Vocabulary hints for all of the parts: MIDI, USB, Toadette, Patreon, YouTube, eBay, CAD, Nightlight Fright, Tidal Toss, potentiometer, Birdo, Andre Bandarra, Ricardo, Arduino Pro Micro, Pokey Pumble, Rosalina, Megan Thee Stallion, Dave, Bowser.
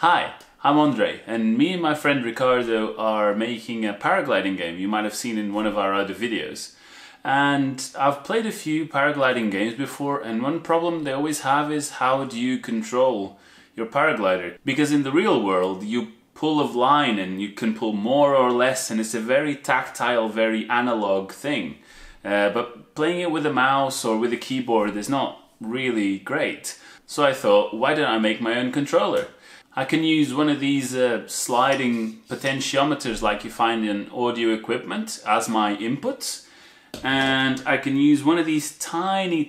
Hi, I'm Andre, and me and my friend Ricardo are making a paragliding game you might have seen in one of our other videos. And I've played a few paragliding games before, and one problem they always have is how do you control your paraglider? Because in the real world you pull a line and you can pull more or less, and it's a very tactile, very analog thing. But playing it with a mouse or with a keyboard is not really great. So I thought, why don't I make my own controller? I can use one of these sliding potentiometers like you find in audio equipment as my input, and I can use one of these tiny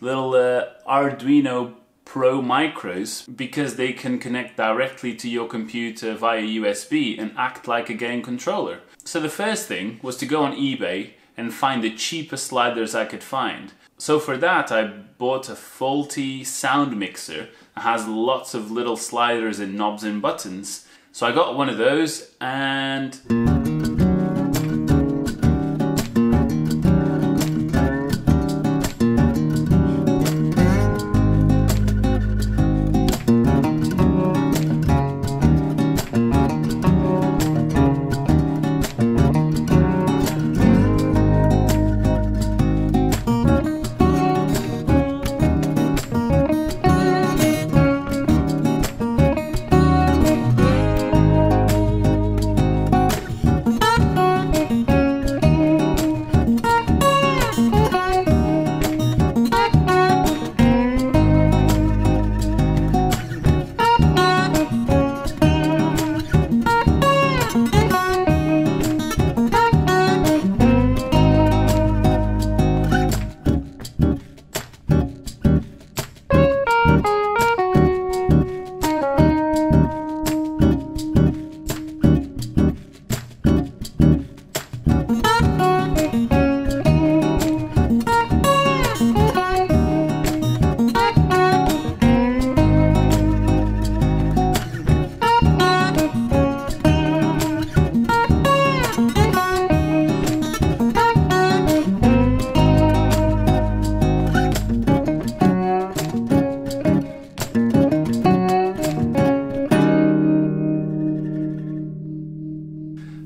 little Arduino Pro Micros, because they can connect directly to your computer via USB and act like a game controller. So the first thing was to go on eBay and find the cheapest sliders I could find. So for that I bought a faulty sound mixer that has lots of little sliders and knobs and buttons. So I got one of those and...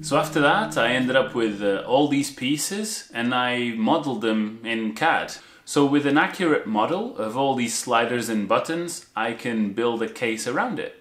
So after that I ended up with all these pieces and I modeled them in CAD. So with an accurate model of all these sliders and buttons I can build a case around it.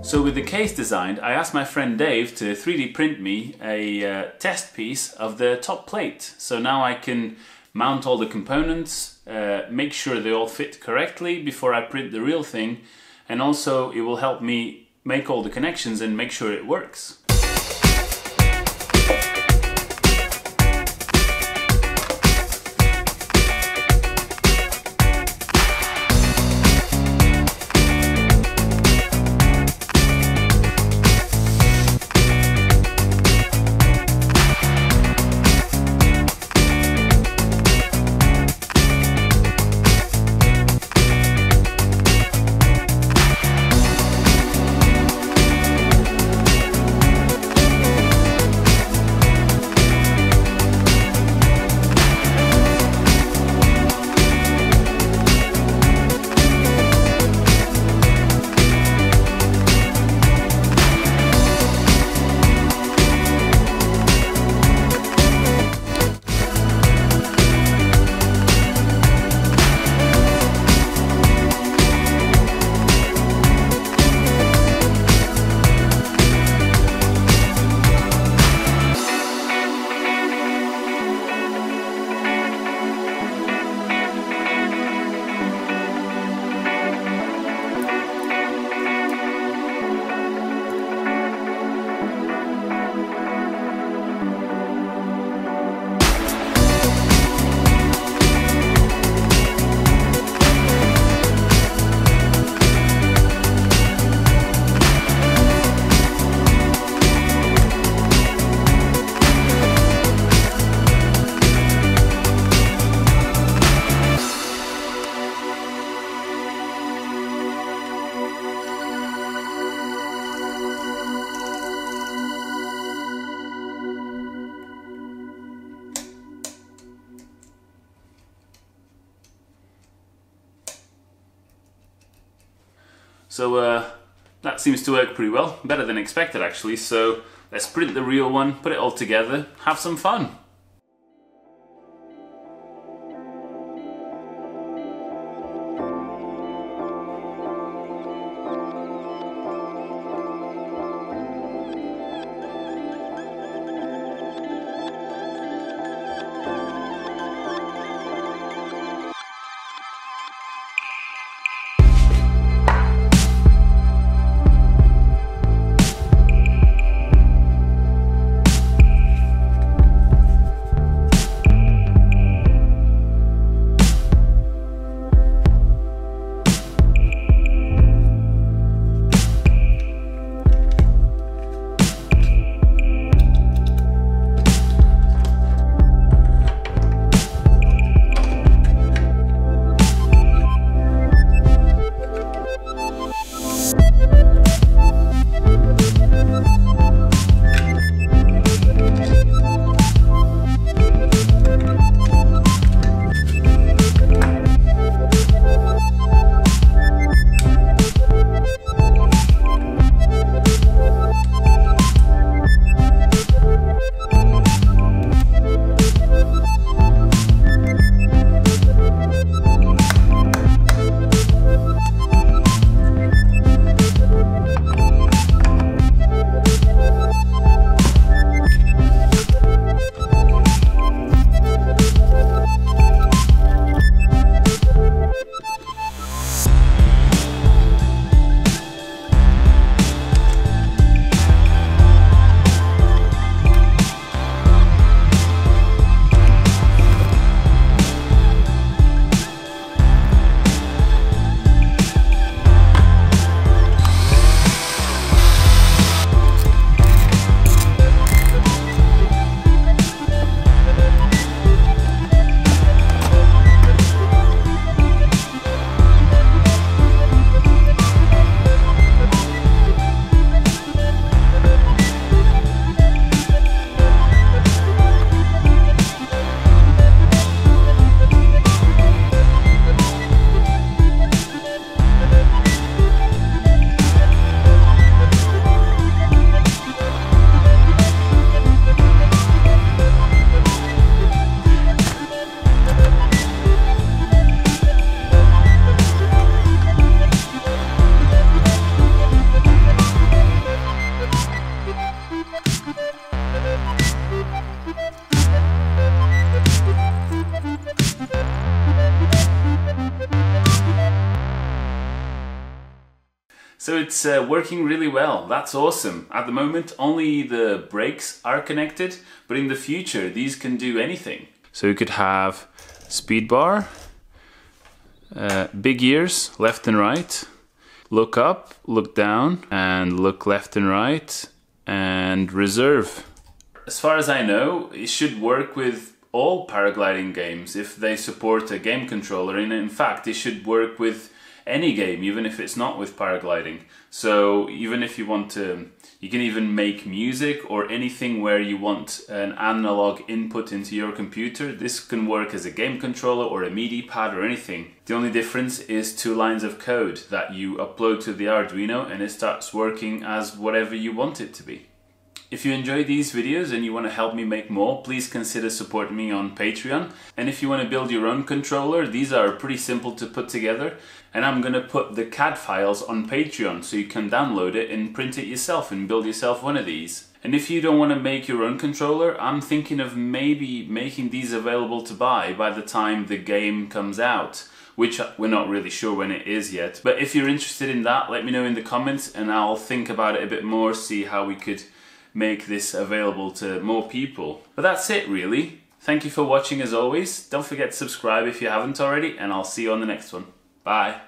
So with the case designed, I asked my friend Dave to 3D print me a test piece of the top plate. So now I can mount all the components, make sure they all fit correctly before I print the real thing, and also it will help me make all the connections and make sure it works. So that seems to work pretty well, better than expected actually, so let's print the real one, put it all together, have some fun! So it's working really well. That's awesome. At the moment, only the brakes are connected, but in the future, these can do anything. So you could have speed bar, big ears, left and right, look up, look down, and look left and right, and reserve. As far as I know, it should work with all paragliding games if they support a game controller, and in fact, it should work with any game, even if it's not with paragliding. So even if you want to, you can even make music or anything where you want an analog input into your computer. This can work as a game controller or a MIDI pad or anything. The only difference is 2 lines of code that you upload to the Arduino and it starts working as whatever you want it to be. If you enjoy these videos and you want to help me make more, please consider supporting me on Patreon. And if you want to build your own controller, these are pretty simple to put together. And I'm going to put the CAD files on Patreon so you can download it and print it yourself and build yourself one of these. And if you don't want to make your own controller, I'm thinking of maybe making these available to buy by the time the game comes out, which we're not really sure when it is yet. But if you're interested in that, let me know in the comments and I'll think about it a bit more, see how we could make this available to more people. But that's it really. Thank you for watching as always. Don't forget to subscribe if you haven't already, and I'll see you on the next one. Bye.